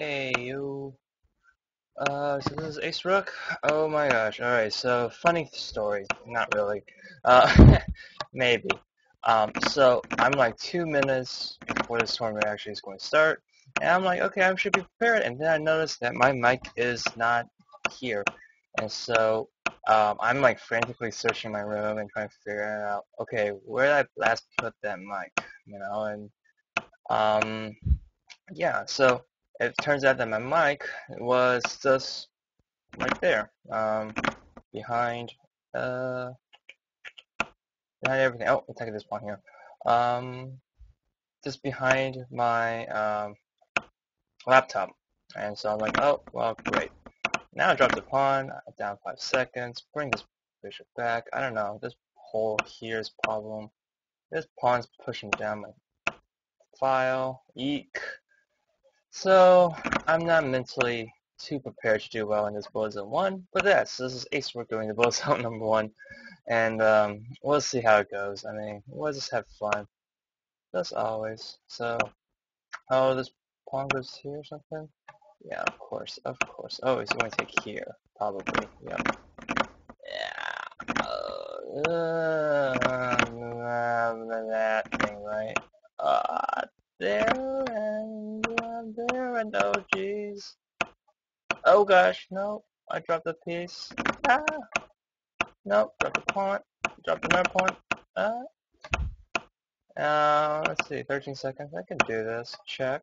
Hey, you. So this is Acerook. Oh my gosh. Alright, so funny story. Not really. Maybe. So I'm like 2 minutes before this tournament actually is going to start. And I'm like, okay, I should be prepared. And then I noticed that my mic is not here. And so I'm like frantically searching my room and trying to figure out, okay, where did I last put that mic? You know, and yeah, so it turns out that my mic was just right there, behind everything. Oh, I'll take this one here. Just behind my laptop. And so I'm like, oh, well, great. Now I drop the pawn, down 5 seconds, bring this bishop back. I don't know, this hole here is a problem. This pawn's pushing down my file. Eek. So I'm not mentally too prepared to do well in this Bulletzone 1, but yes, this is Acerook doing the Bulletzone number 1, and we'll see how it goes. I mean, we'll just have fun, as always. So, oh, this pawn goes here or something? Yeah, of course, of course. Oh, it's going to take here, probably. Yep. Yeah. That thing, right? There and. There and oh jeez. Oh gosh, no, I dropped a piece. Ah, nope, dropped a pawn, dropped another pawn. Let's see, 13 seconds. I can do this. Check.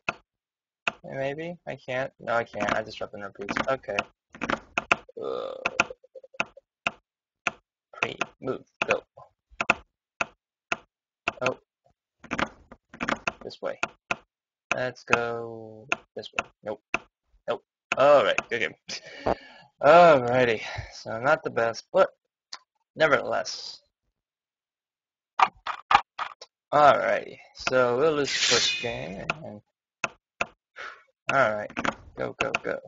Maybe I can't. No, I can't. I just dropped another piece. Okay. Pre move go. Oh, this way. Let's go this way. Nope. Nope. Alright, good game. Alrighty. So not the best, but nevertheless. Alrighty. So we'll lose the first game. And... Alright. Go, go, go.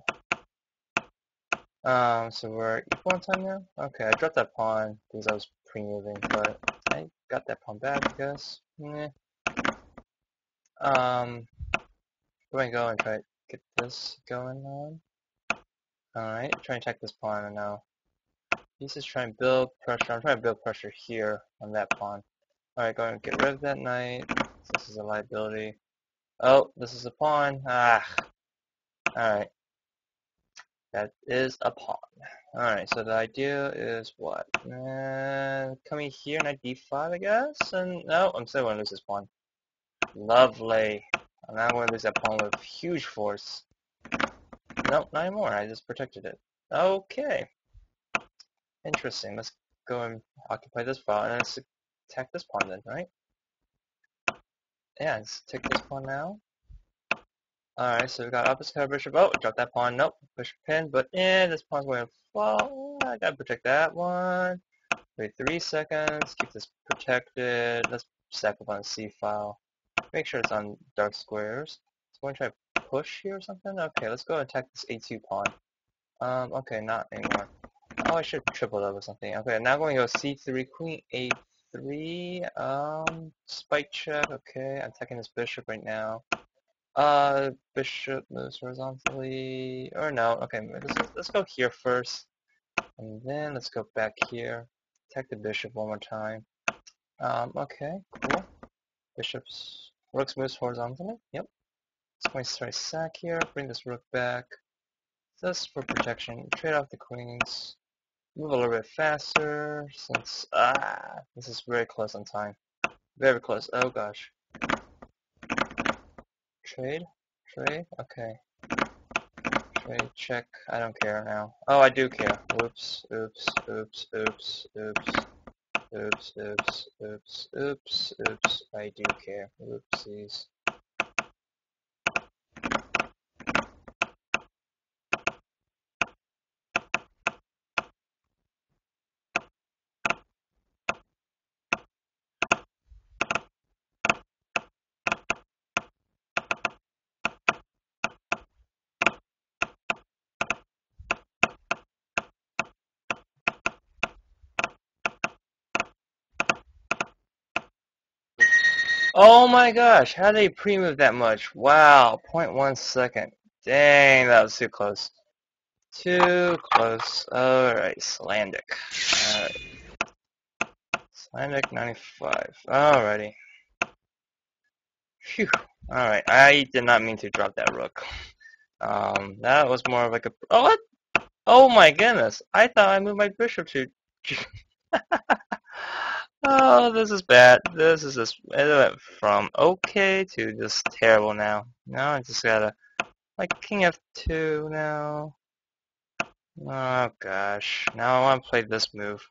So we're equal on time now? Okay, I dropped that pawn because I was pre-moving, but I got that pawn back, I guess. Meh. We're going to go and try to get this going on. Alright, trying to attack this pawn right now. He's just trying to build pressure. I'm trying to build pressure here on that pawn. Alright, go and get rid of that knight. This is a liability. Oh, this is a pawn. Ah. Alright. That is a pawn. Alright, so the idea is what? Coming here, knight d5, I guess? And no, I'm still going to lose this pawn. Lovely. And I'm going to lose that pawn with huge force. Nope, not anymore. I just protected it. Okay. Interesting. Let's go and occupy this file. And let's attack this pawn then, right? Yeah, let's take this pawn now. Alright, so we got opposite cover bishop. Oh, drop that pawn. Nope, bishop pin. But this pawn's going to fall. I got to protect that one. Wait 3 seconds. Keep this protected. Let's stack up on the C file. Make sure it's on dark squares. So I'm going to try to push here or something. Okay, let's go attack this A2 pawn. Okay, not anymore. Oh, I should triple up or something. Okay, now I'm going to go C3, Queen A3. Spike check. Okay, I'm attacking this bishop right now. Bishop moves horizontally. Or no. Okay, let's go here first. And then let's go back here. Attack the bishop one more time. Okay, cool. Bishop's rook moves horizontally. Yep. It's going to try sack here. Bring this rook back. Just for protection. Trade off the queens. Move a little bit faster since this is very close on time. Very close. Oh gosh. Trade. Trade. Okay. Trade. Check. I don't care now. Oh, I do care. Oops. Oops. Oops. Oops. Oops. Oops, oops, oops, oops, oops, I do care. Oopsies. Oh my gosh, how did he pre-move that much? Wow, 0.1 second. Dang, that was too close. Too close. Alright, Slandic. Alright. Slandic 95. Alrighty. Phew. Alright, I did not mean to drop that rook. That was more of like a... Oh, what? Oh my goodness. I thought I moved my bishop to... Oh, this is bad. This is just... It went from okay to just terrible now. Now I just gotta... Like, king f2 now. Oh, gosh. Now I want to play this move.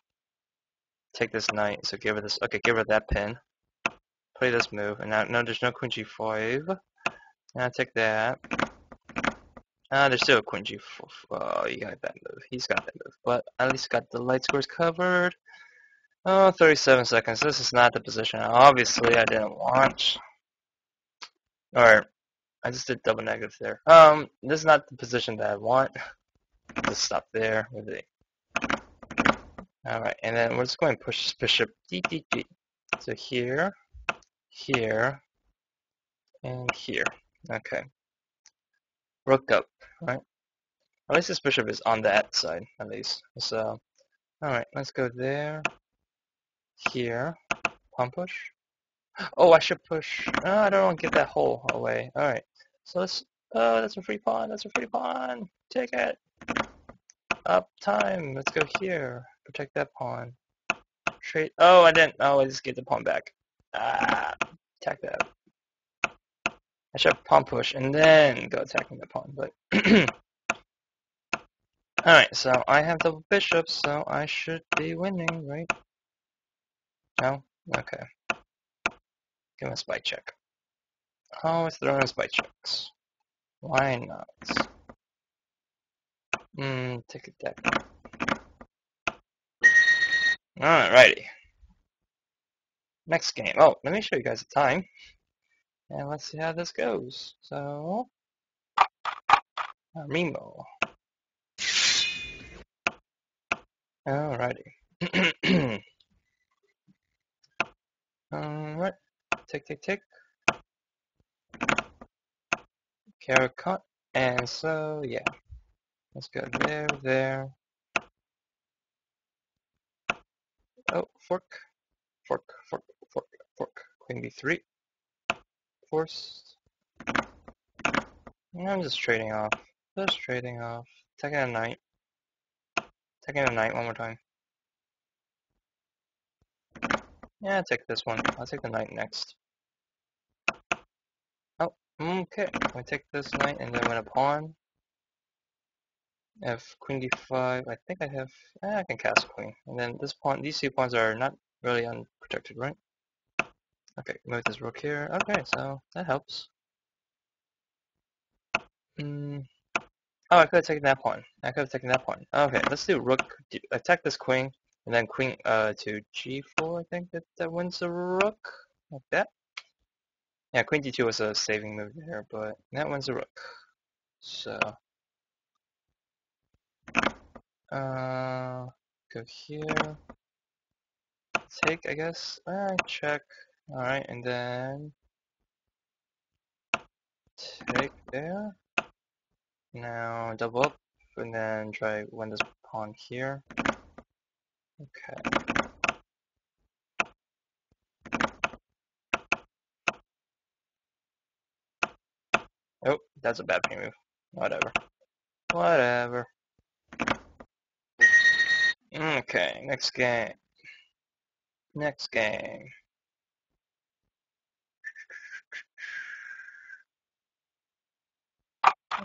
Take this knight, so give her this... Okay, give her that pin. Play this move, and now... No, there's no queen g5. Now take that. There's still a queen g4. Oh, you got that move. He's got that move. But at least got the light scores covered. Oh, 37 seconds. This is not the position, obviously, I didn't want. Alright. I just did double negative there. This is not the position that I want. Just stop there with it. Alright, and then we're just going to push this bishop D. So here, here, and here. Okay. Rook up, right? At least this bishop is on that side, at least. So, alright, let's go there, here, pawn push. Oh, I should push. Oh, I don't want to get that hole away. Alright. So let's... Oh, that's a free pawn. That's a free pawn. Take it. Up time. Let's go here. Protect that pawn. Trade. Oh, I didn't. Oh, I just get the pawn back. Ah. Attack that. I should pawn push and then go attacking the pawn. But... Alright, so I have double bishops, so I should be winning, right? No? Okay. Give him a spike check. Always throwing in spike checks. Why not? Take a deck. Alrighty. Next game. Oh, let me show you guys the time. And let's see how this goes. So... Remo. Alrighty. Alright. Tick, tick, tick. Carrot cut. And so, yeah. Let's go there, there. Oh, fork. Fork, fork, fork, fork. Queen b3. Forced. And I'm just trading off. Just trading off. Taking a knight. Taking a knight one more time. Yeah, I'll take this one. I'll take the knight next. Oh, okay. I take this knight and then win a pawn. I have queen d5. I think I have... I can cast queen. And then this pawn... These two pawns are not really unprotected, right? Okay, move this rook here. Okay, so that helps. Oh, I could have taken that pawn. I could have taken that pawn. Okay, let's do rook... Attack this queen. And then queen to g4, I think that wins the rook, like that. Yeah, queen d2 was a saving move there, but that wins the rook. So, go here, take, I guess, check, alright, and then take there. Now double up, and then try win this pawn here. Okay. Oh, that's a bad ping move. Whatever. Whatever. Okay, next game. Next game.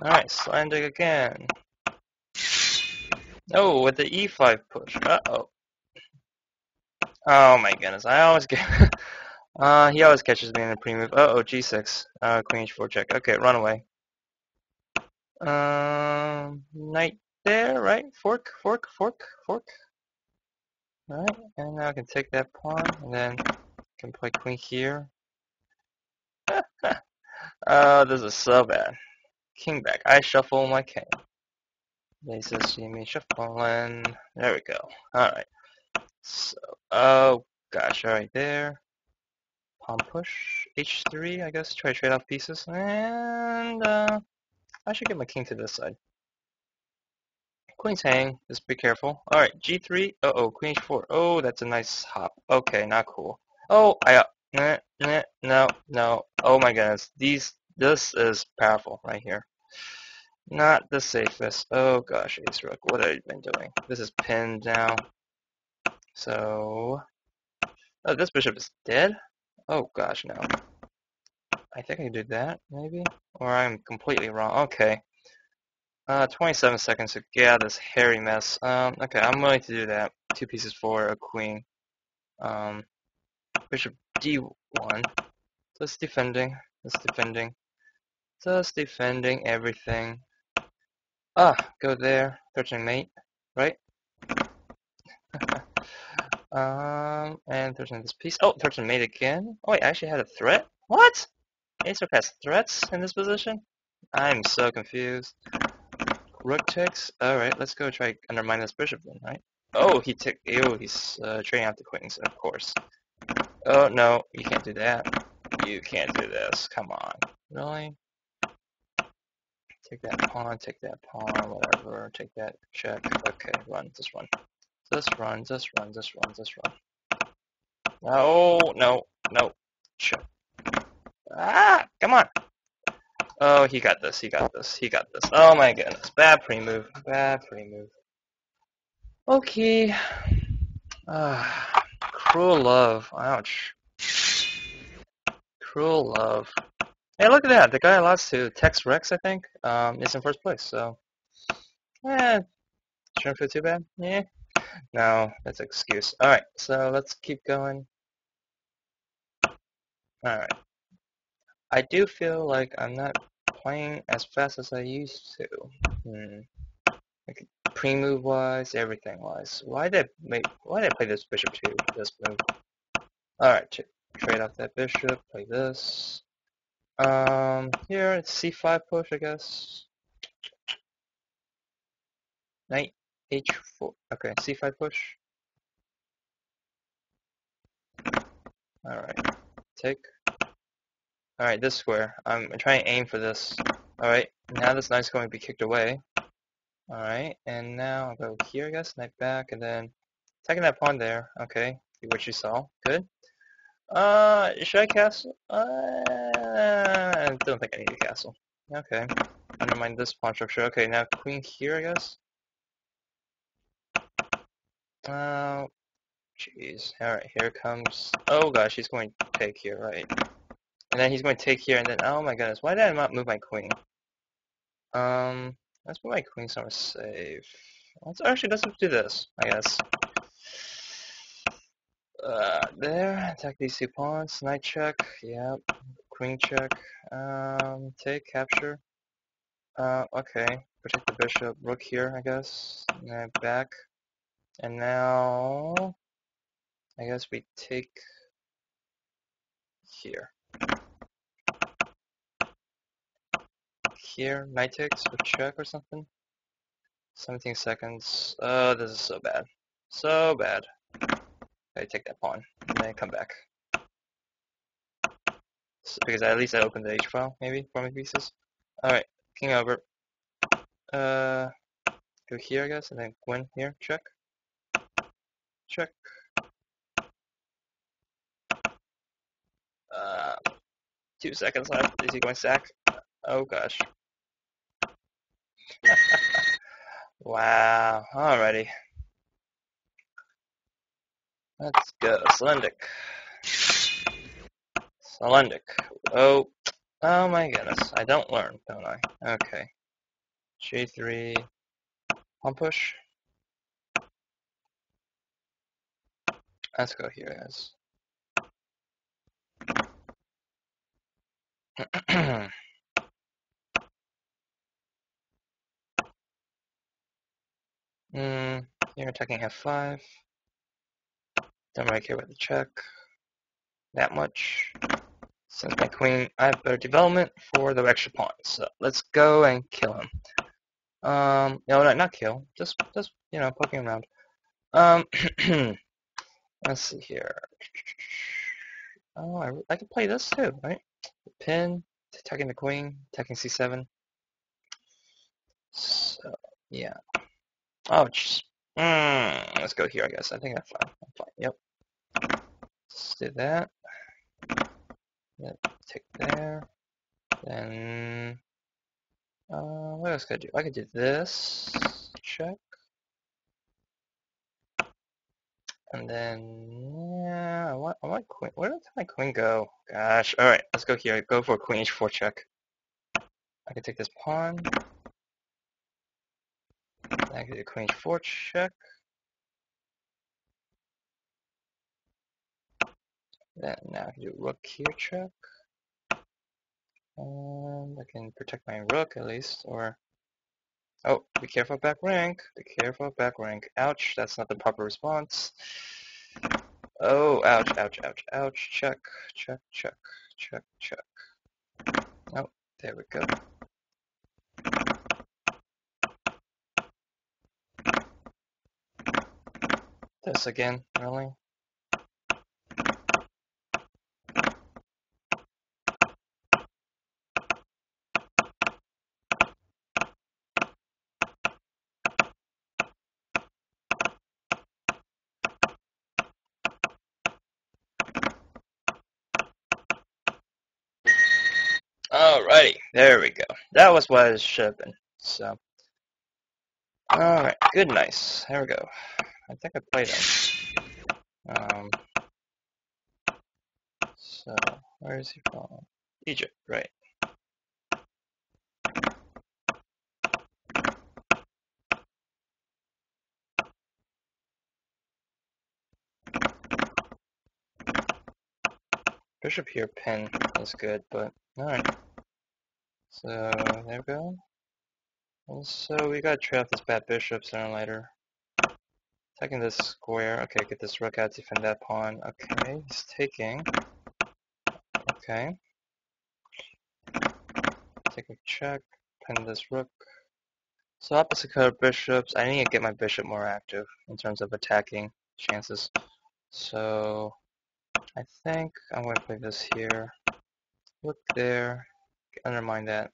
Alright, Slandic again. Oh, with the e5 push. Uh-oh. Oh my goodness, I always get... he always catches me in the pre-move. Uh-oh, g6. Queen h4 check. Okay, run away. Knight there, right? Fork, fork, fork, fork. Alright, and now I can take that pawn, and then I can play queen here. Oh, this is so bad. King back. I shuffle my king. They said see me shuffling. There we go. Alright. So, oh gosh, alright there. Pawn push, h3, I guess, try to trade off pieces, and I should get my king to this side. Queens hang, just be careful. Alright, g3, uh-oh, queen h4. Oh, that's a nice hop. Okay, not cool. Oh, no. Oh my goodness, this is powerful right here. Not the safest. Oh gosh, Acerook, what have I been doing? This is pinned now. So, oh, this bishop is dead? Oh gosh, no. I think I did that, maybe? Or I'm completely wrong. Okay. 27 seconds to get out of this hairy mess. Okay, I'm willing to do that. Two pieces for a queen. Bishop d1. Just defending. Just defending. Just defending everything. Ah, go there. Threatening mate, right? And threatening this piece. Oh, threatening mate again. Oh wait, I actually had a threat? What? Acerook has threats in this position? I'm so confused. Rook takes. Alright, let's go try undermine this bishop then, right? Oh, he took. Ew, he's trading out the queens, of course. Oh no, you can't do that. You can't do this. Come on. Really? Take that pawn, whatever. Take that check. Okay, run. Just run. Just run, just run, just run, just run. No, no, no. Check. Ah! Come on! Oh, he got this, he got this, he got this. Oh my goodness, bad pre-move, bad pre-move. Okay. Cruel love, ouch. Cruel love. Hey, look at that, the guy I lost to, Tex Rex, I think, is in first place, so... Eh, shouldn't feel too bad, yeah. No, that's an excuse. Alright, so let's keep going. Alright. I do feel like I'm not playing as fast as I used to. Like pre-move wise, everything wise. Why did I play this bishop too? This move. All right, trade off that bishop. Play this. Here it's c5 push, I guess. Knight h4. Okay, c5 push. All right, take. Alright, this square. I'm trying to aim for this. Alright, now this knight's going to be kicked away. Alright, and now I'll go here, I guess, knight back, and then attacking that pawn there. Okay, which you saw. Good. Should I castle? I don't think I need a castle. Okay, undermine this pawn structure. Okay, now queen here, I guess. Jeez. Alright, here comes... Oh gosh, he's going to take here, right? And then he's going to take here, and then, oh my goodness, why did I not move my queen? Let's move my queen somewhere safe. Let's do this, I guess. There, attack these two pawns, knight check, yep, queen check, take, capture. Okay, protect the bishop, rook here, I guess, and back. And now, I guess we take here. Here, knight takes or check or something. 17 seconds. Oh, this is so bad. So bad. I take that pawn and then come back. So, because at least I opened the H file, maybe, for my pieces. Alright, king over. Go here, I guess, and then win here. Check. Check. Two seconds left. Is he going sack? Oh gosh. Wow. Alrighty. Let's go. Selendic. Selendic. Oh. Oh my goodness. I don't learn, don't I? Okay. G3. Pawn push. Let's go here, guys. You're attacking f5. Don't really care about the check that much. Since my queen, I have better development for the extra pawn. So let's go and kill him. No, not kill. Just you know, poking around. Let's see here. Oh, I can play this too, right? Pin, attacking the queen, attacking c7. So, yeah. Oh, let's go here, I guess. I think I'm fine. Yep. Let's do that. Yep, tick there. Then, what else could I do? I could do this. Check. And then, yeah, I want queen. Where did my queen go? Gosh. All right, let's go here. Go for a queen h4 check. I can take this pawn. I can do a queen h4 check. Then now I can do a rook here check. And I can protect my rook at least, or. Oh, be careful back rank. Be careful back rank. Ouch, that's not the proper response. Oh, ouch, ouch, ouch, ouch. Check, check, check, check, check. Oh, there we go. This again, really? Alrighty, there we go. That was what it should have been. So, alright, good, nice. There we go. I think I played him. So, where is he from? Egypt, right. Bishop here, pin is good, but alright. So, there we go. Also, we gotta trade off this bad bishop sooner or later. Taking this square. Okay, get this rook out to defend that pawn. Okay, he's taking. Okay. Take a check. Pin this rook. So, opposite color bishops. I need to get my bishop more active in terms of attacking chances. So, I think I'm gonna play this here. Look there. Undermine that.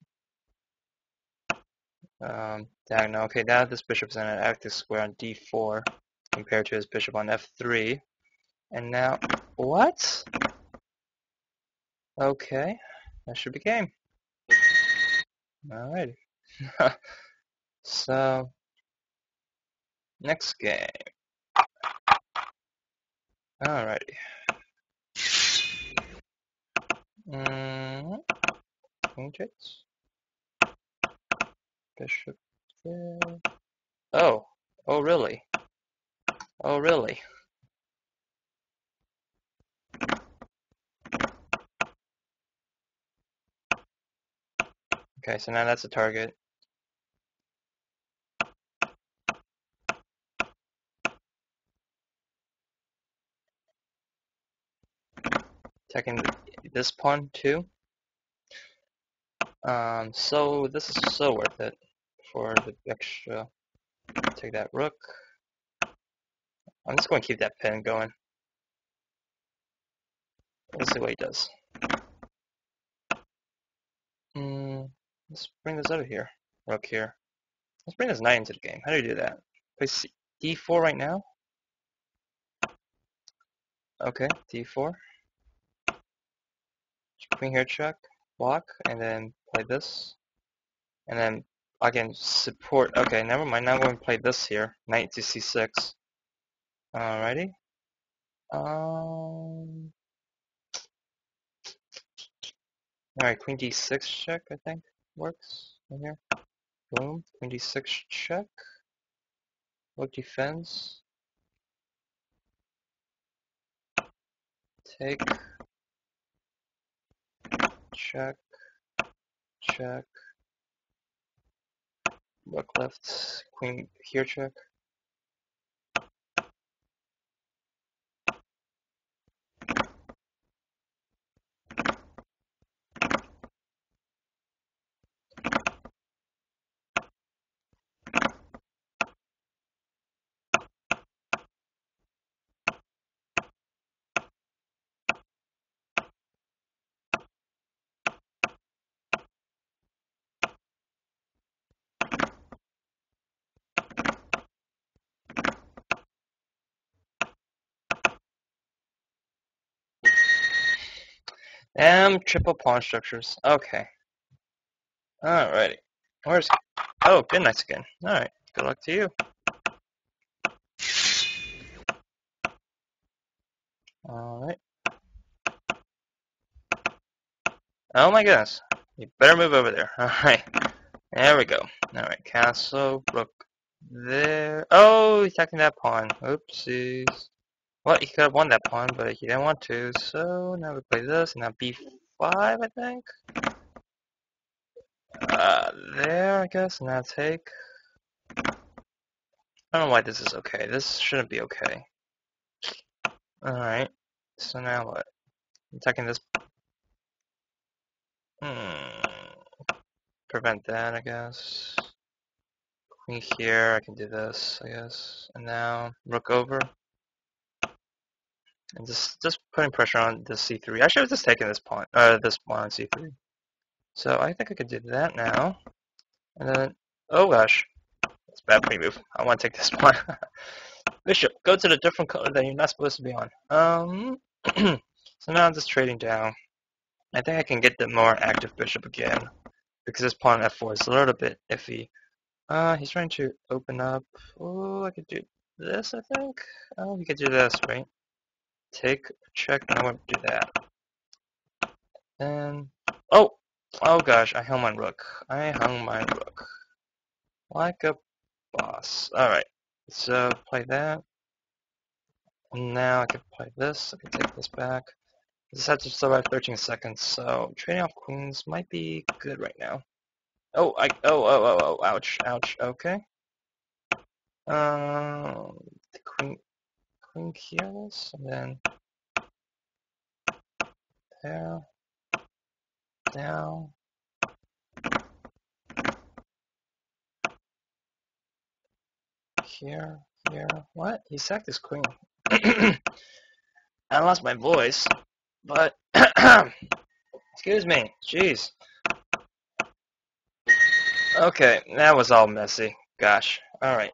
Diagonal. Okay, now this bishop's in an active square on d4 compared to his bishop on f3. And now, what? Okay, that should be game. Alrighty. So, next game. Alrighty. Queen takes. Bishop there. Oh. Oh, really? Oh, really? Okay, so now that's a target. Attacking this pawn, too. So this is so worth it for the extra. Take that rook. I'm just going to keep that pin going. Let's see what he does. Let's bring this over here. Rook here. Let's bring this knight into the game. How do you do that? Play d4 right now? Okay, d4. Queen here check. Block, and then play this, and then I can support. Okay, never mind. Now I'm going to play this here. Knight to c6. Alrighty. Alright, queen d6 check. I think works in here. Boom. Queen d6 check. Rook defends. Take. Check, check, rook left, queen here check. Triple pawn structures. Okay. Alrighty. Where's... Oh, good night's again. Alright. Good luck to you. Alright. Oh my goodness. You better move over there. Alright. There we go. Alright. Castle, rook there. Oh, he's attacking that pawn. Oopsies. Well, he could have won that pawn, but he didn't want to, so now we play this, and now b5, I think? There, I guess, now take. I don't know why this is okay. This shouldn't be okay. Alright, so now what? Attacking this. Prevent that, I guess. Queen here, I can do this, I guess. And now, rook over. And just putting pressure on this c3. I should have just taken this pawn, this pawn on c3. So I think I could do that now. And then, oh gosh, that's a bad pre-move. I want to take this pawn. Bishop, go to the different color that you're not supposed to be on. So now I'm just trading down. I think I can get the more active bishop again because this pawn f4 is a little bit iffy. He's trying to open up. Oh, I could do this, I think. Oh, he could do this, right? Take check, and I want to do that. Then, oh gosh, I hung my rook. Like a boss. Alright, so play that. And now I can play this, I can take this back. This has to survive 13 seconds, so trading off queens might be good right now. Oh, ouch, okay. The queen here, this, and then there, down. Here. What? He sacked his queen. I lost my voice, but excuse me. Jeez. Okay, that was all messy. Gosh. All right.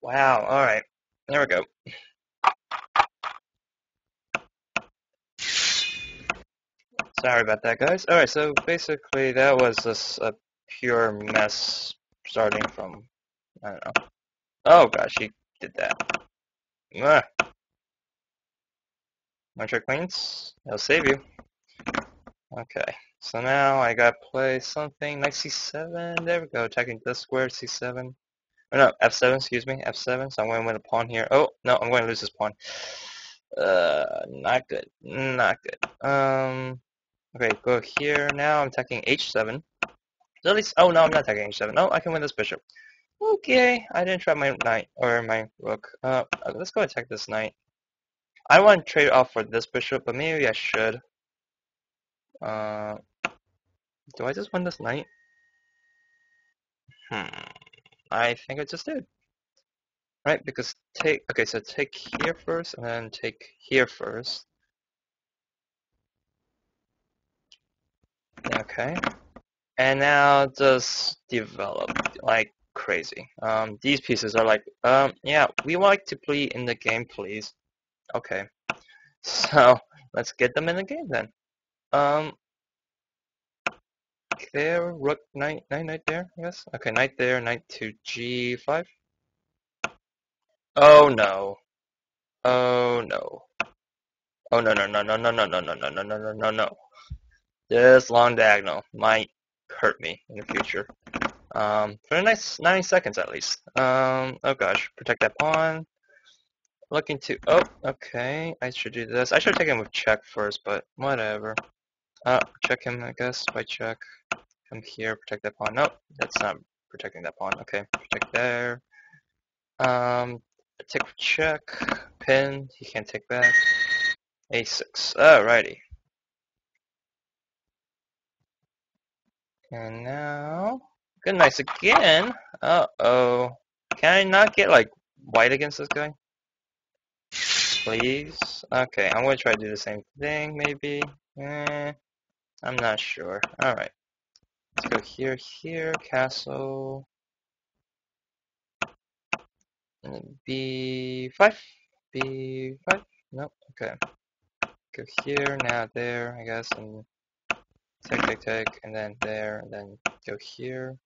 Wow. All right. There we go. Sorry about that, guys. Alright, so basically that was just a pure mess starting from, I don't know. Oh gosh, he did that. One trick queens, that'll save you. Okay, so now I gotta play something like c7. There we go, attacking this square, c7. Oh, no, f7, excuse me, f7, so I'm going to win a pawn here. Oh, no, I'm going to lose this pawn. Not good. Okay, go here, now I'm attacking h7. So at least, oh, no, I'm not attacking h7. Oh, I can win this bishop. Okay, I didn't trap my knight, or my rook. Let's go attack this knight. I want to trade off for this bishop, but maybe I should. Do I just win this knight? I think I just did. Right, because take here first, and then take here first. Okay. And now just develop like crazy. These pieces are like, yeah, we like to play in the game, please. Okay. So, let's get them in the game then. There, rook, knight there, I guess. Okay, knight there, knight to g5. Oh no. Oh no. This long diagonal might hurt me in the future. For the next 90 seconds at least. Oh gosh, protect that pawn. Looking to, oh, okay, I should do this. I should take him with check first, but whatever. Check him, I guess, by check. Come here, protect that pawn. Nope, that's not protecting that pawn. Okay, protect there. Take check, pin, he can't take back. a6, alrighty. And now, good nights again. Uh-oh. Can I not get, like, white against this guy? Please? Okay, I'm going to try to do the same thing, maybe. I'm not sure. Alright. Let's go here, castle. And then b5? Nope, okay. go here, now there, I guess, and tick, and then there, and then go here.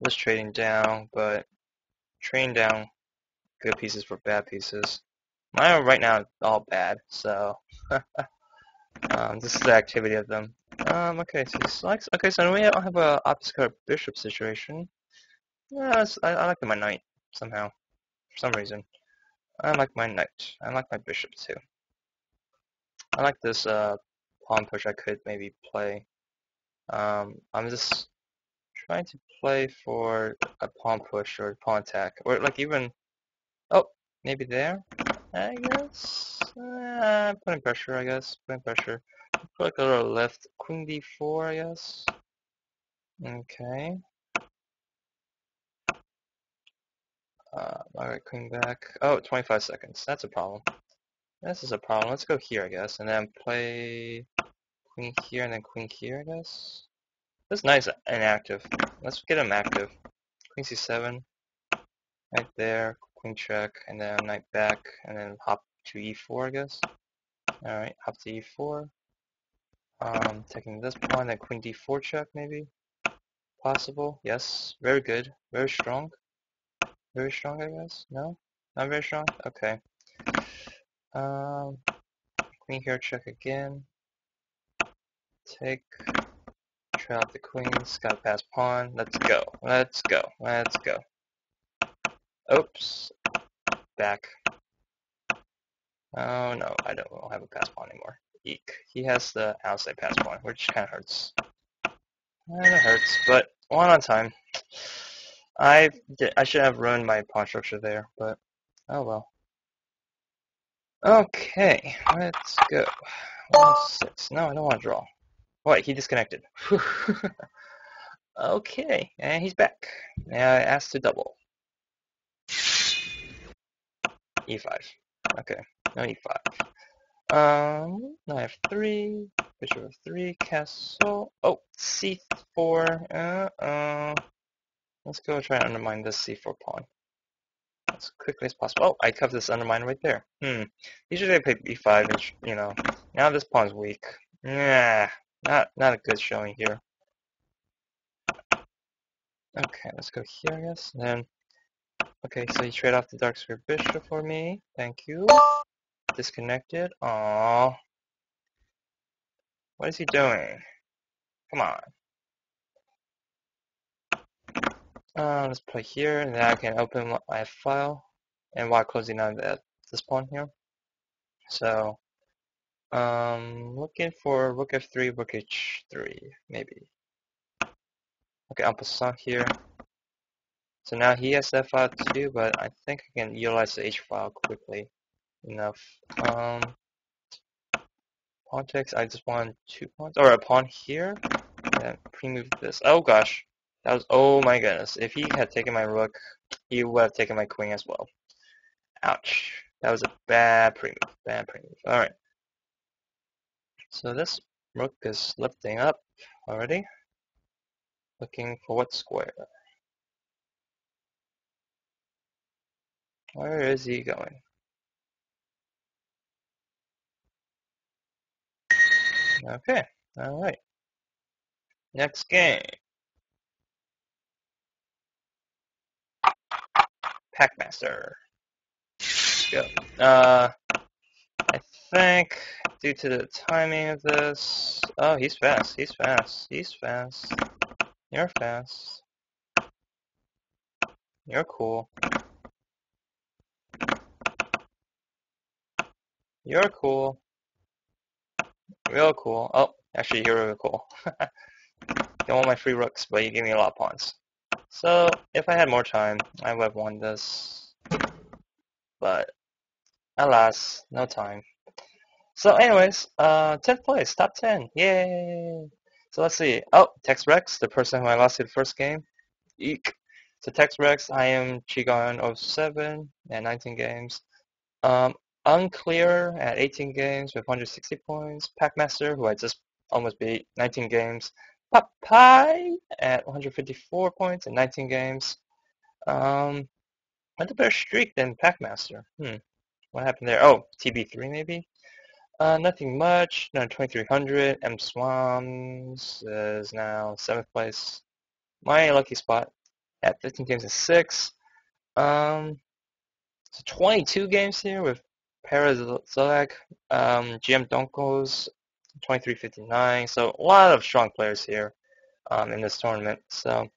Was trading down, but trading down good pieces for bad pieces. Mine are right now all bad, so this is the activity of them. Okay, so he selects. Okay, so we don't have a opposite card bishop situation. No, I like my knight somehow, for some reason. I like my knight. I like my bishop too. I like this pawn push I could maybe play. I'm just trying to play for a pawn push or pawn attack, or like even maybe there. I guess putting pressure. I guess putting pressure. Put like a little left queen d4. I guess. Okay. Alright, queen back. Oh, 25 seconds. That's a problem. This is a problem. Let's go here, I guess, and then play queen here and then queen here, I guess. This knight's inactive. Let's get him active. Queen c7. Right there. Queen check, and then knight back, and then hop to e4, I guess. Alright, hop to e4. Taking this pawn, then queen d4 check, maybe. Possible. Yes. Very good. Very strong. Very strong, I guess? No? Not very strong? Okay. Queen here, check again. Take. Try out the queens. Gotta pass pawn. Let's go. Let's go. Let's go. Oops. Back. Oh no, I don't have a pass pawn anymore. Eek. He has the outside pass pawn, which kind of hurts. Kind of hurts, but one on time. I should have ruined my pawn structure there, but oh well. Okay, let's go. 1-6. No, I don't want to draw. Oh, wait, he disconnected. Okay, and he's back. Now I asked to double. E5. Okay, no E5. Knight F3, bishop F3, castle. Oh, C4. Let's go try and undermine this c4 pawn as quickly as possible. Oh, I cut this undermine right there. Usually I play b5, and you know, now this pawn's weak. Yeah, not a good showing here. Okay, let's go here, I guess. And then, okay, so you trade off the dark square bishop for me. Thank you. Disconnected. Aww. What is he doing? Come on. Let's play here, and then I can open my file, and while closing out this pawn here. So, looking for rook f3, rook h3, maybe. Okay, en passant here. So now he has that file too, but I think I can utilize the h file quickly enough. Pawn text, I just want two pawns, or a pawn here, and pre-move this. Oh gosh. That was, oh my goodness, if he had taken my rook, he would have taken my queen as well. Ouch. That was a bad pre-move, bad pre-move. Alright. So this rook is lifting up already. Looking for what square? Where is he going? Okay, alright. Next game. Packmaster. Go. I think due to the timing of this. Oh, he's fast. He's fast. He's fast. You're fast. You're cool. You're cool. Real cool. Oh, actually, you're really cool. Don't want my free rooks, but you gave me a lot of pawns. So, if I had more time, I would have won this, but alas, no time. So anyways, 10th place, top 10, yay! So let's see, oh, Tex Rex, the person who I lost to the first game, eek. So Tex Rex, I am Qigan 07 at 19 games, Unclear at 18 games with 160 points, Packmaster, who I just almost beat, 19 games, Popeye at 154 points in 19 games. Had a better streak than Packmaster. What happened there? Oh, TB3 maybe? Nothing much. No, 2300. M-Swans is now 7th place. My lucky spot at 15 games and 6. So 22 games here with Parazilak, GM Donkos, 2359. So a lot of strong players here in this tournament. So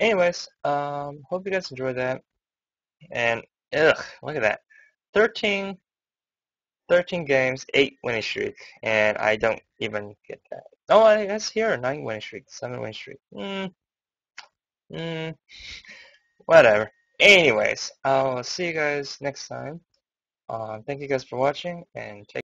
anyways, hope you guys enjoyed that. And look at that. 13 games, 8 winning streak, and I don't even get that. Oh, I guess here, 9 winning streak, 7 winning streak. Whatever. Anyways, I'll see you guys next time. Thank you guys for watching, and take care.